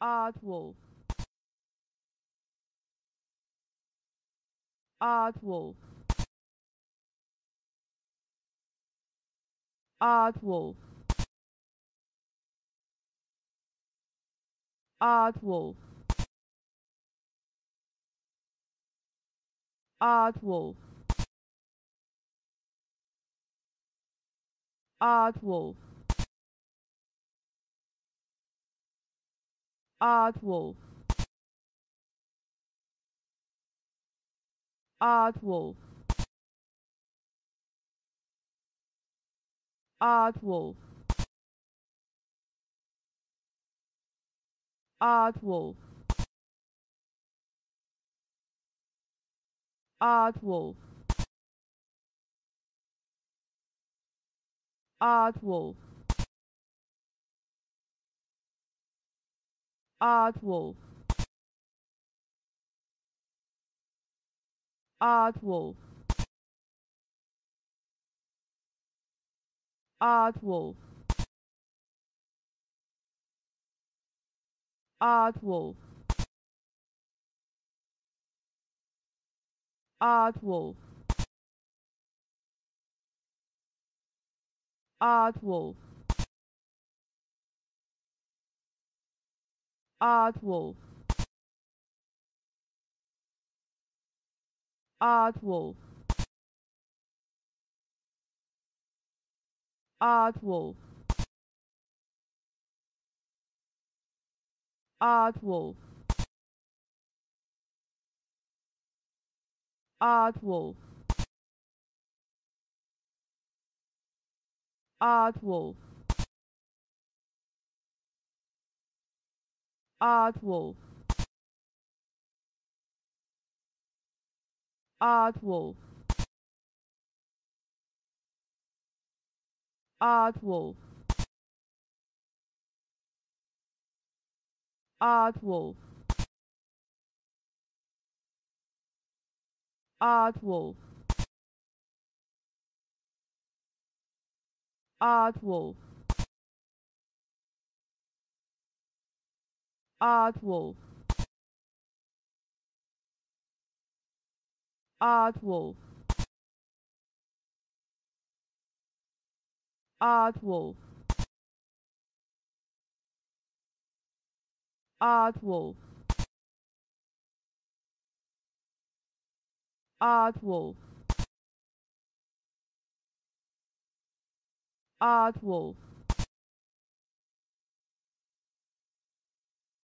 Aardwolf.